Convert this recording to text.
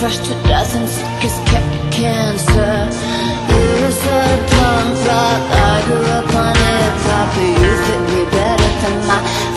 Fresh to dozens, cause cancer. You're so punk rock, I grew up on it. Papa, you fit me better than my